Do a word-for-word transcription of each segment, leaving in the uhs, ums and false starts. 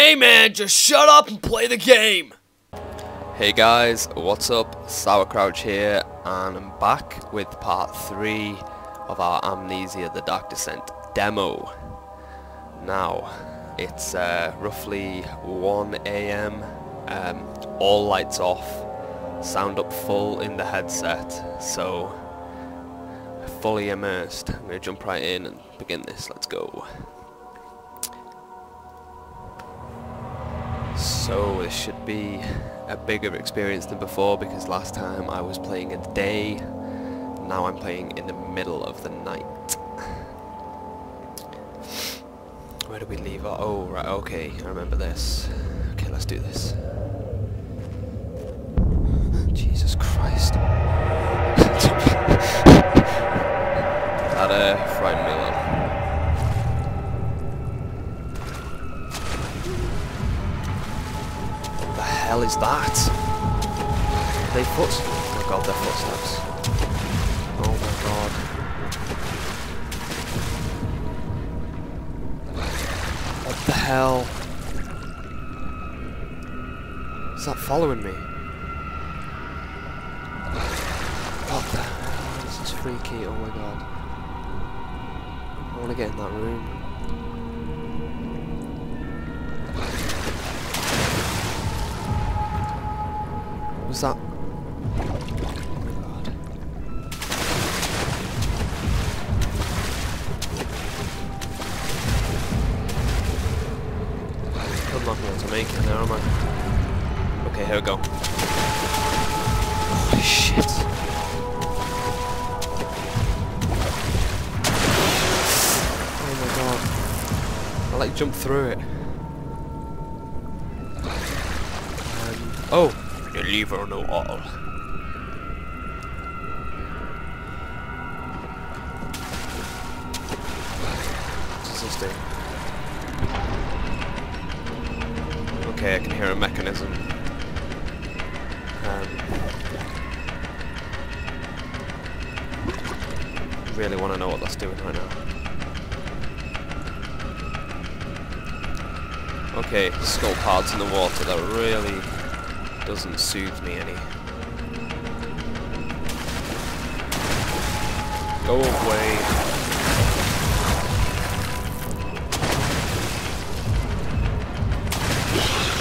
Hey man, just shut up and play the game! Hey guys, what's up? Sour Crouch here, and I'm back with part three of our Amnesia: The Dark Descent demo. Now, it's uh, roughly one A M, um, all lights off, sound up full in the headset, so fully immersed. I'm gonna jump right in and begin this, let's go. So this should be a bigger experience than before, because last time I was playing in the day, now I'm playing in the middle of the night. Where do we leave our... oh right, okay, I remember this. Okay, let's do this. Jesus Christ. That uh, frightened me a lot. Hell is that? They footsteps? Oh god, they're footsteps. Oh my god. What the hell? Is that following me? What the hell? This is freaky, oh my god. I wanna get in that room. Was that? Oh my god. I'm not going to make it now, am I? Okay, here we go. Holy shit. Oh my god. I like jumped through it. Um, oh! The lever no all. What's this thing? Okay, I can hear a mechanism. Um, really want to know what that's doing right now. Okay, skull parts in the water. That really doesn't soothe me any. Go away.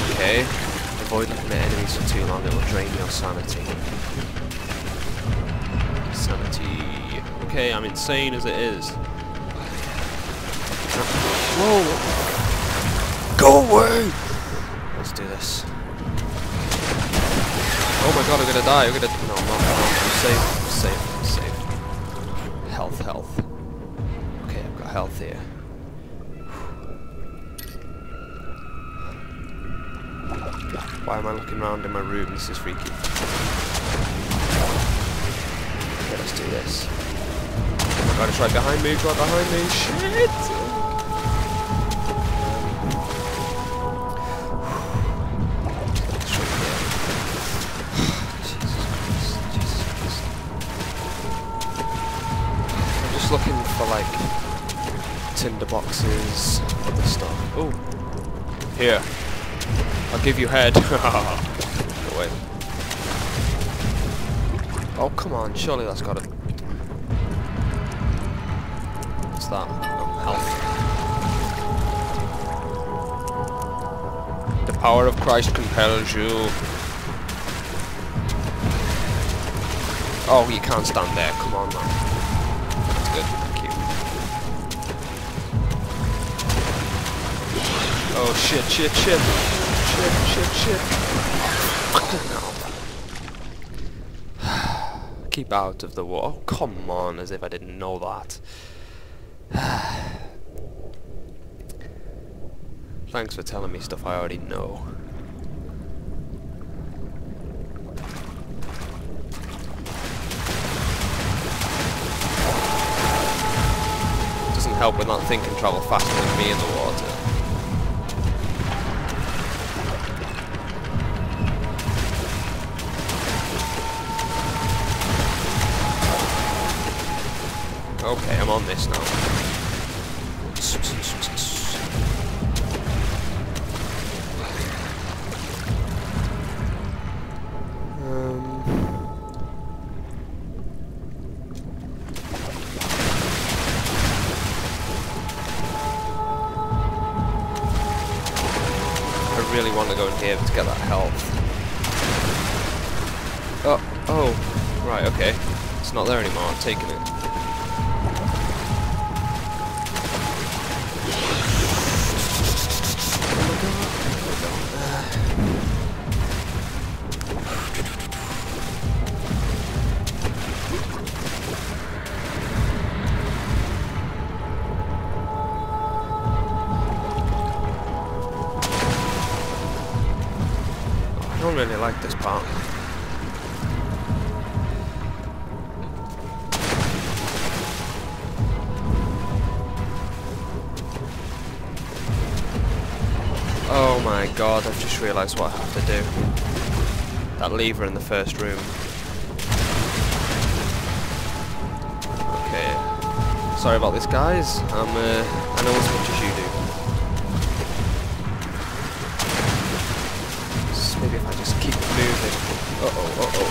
Okay. Avoid looking at enemies for too long, it will drain your sanity. Sanity. Okay, I'm insane as it is. Whoa! Go away! Let's do this. Oh my god, I'm gonna die, I'm gonna... no, I'm not, I'm safe, I'm safe, I'm safe. Health, health. Okay, I've got health here. Why am I looking around in my room? This is freaky. Okay, let's do this. Oh my god, it's right behind me, it's right behind me, shit! Looking for like tinder boxes, other stuff. Oh, here. I'll give you head. Go away. Oh come on! Surely that's got it. What's that? Oh, health. The power of Christ compels you. Oh, you can't stand there. Come on, man. Thank you. Oh shit, shit, shit. Shit, shit, shit. Oh, no. Keep out of the water. Oh, come on, as if I didn't know that. Thanks for telling me stuff I already know. Help when that thing can travel faster than me in the water. Okay, I'm on this now. I really want to go in here to get that health. Oh, oh, right, okay. It's not there anymore, I'm taking it. I don't really like this part. Oh my god, I've just realised what I have to do. That lever in the first room. Okay. Sorry about this, guys. I'm, uh, I know as much as you do. Maybe if I just keep moving. Uh oh, uh oh.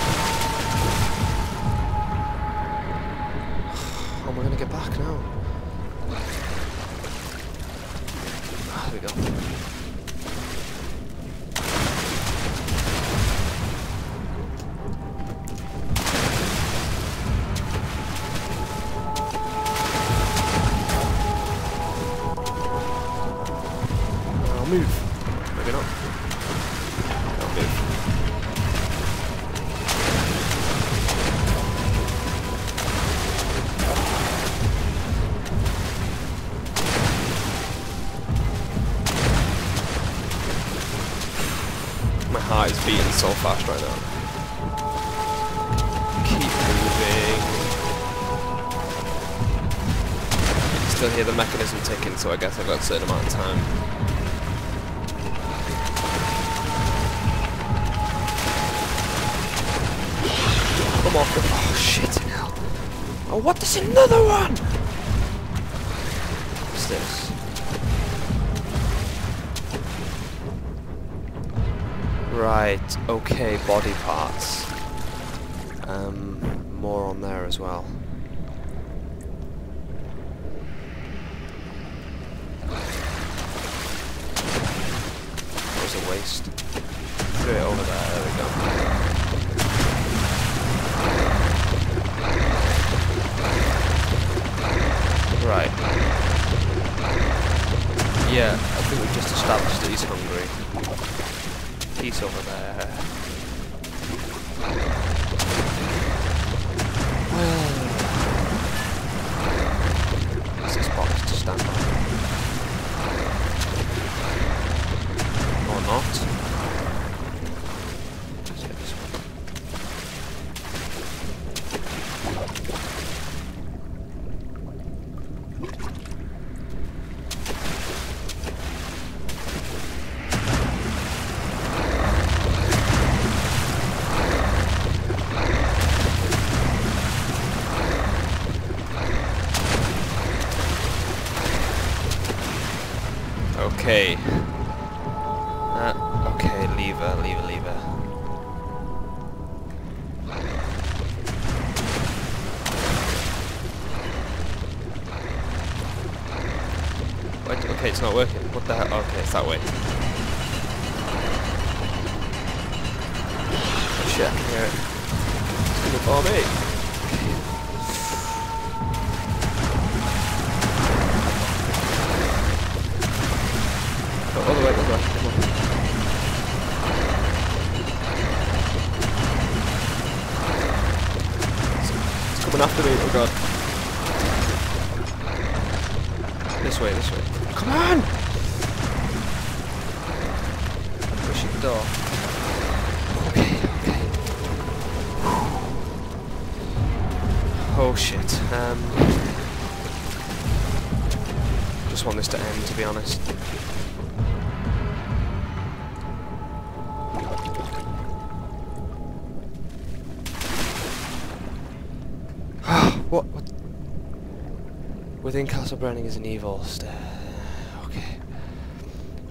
How am I going to get back now? Ah, there we go. I'll move. Maybe not. My heart is beating so fast right now. Keep moving. I can still hear the mechanism ticking, so I guess I've got a certain amount of time. Come off the... Oh, shit, hell. Oh, what? There's another one! What's this? Right, okay, body parts. Um, more on there as well. That was a waste. Threw it over there, there we go. Right. Yeah, I think we've just established that he's hungry. Piece over there. What's this box to stand on? Or not? Okay. Uh, okay, lever, lever, lever. Wait, okay, it's not working. What the hell? Okay, it's that way. Oh, shit, I can hear it. It's gonna bomb me. All the way, all the way, come on. It's coming after me, oh god. This way, this way. Come on! Pushing the door. Okay, okay. Oh shit. Um, just want this to end, to be honest. What, what? Within Castle Brenning is an evil stair. Okay.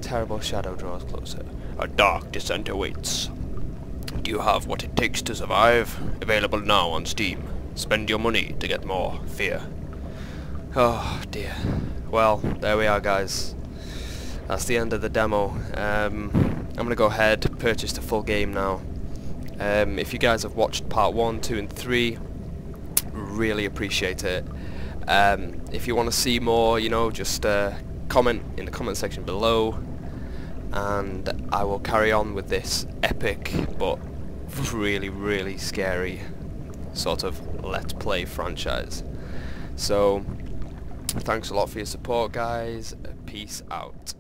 Terrible shadow draws closer. A dark descent awaits. Do you have what it takes to survive? Available now on Steam. Spend your money to get more fear. Oh dear. Well, there we are, guys. That's the end of the demo. Um... I'm going to go ahead and purchase the full game now. Um, if you guys have watched part one, two and three, really appreciate it. Um, if you want to see more, you know, just uh, comment in the comment section below, and I will carry on with this epic but really really scary sort of let's play franchise. So thanks a lot for your support, guys. Peace out.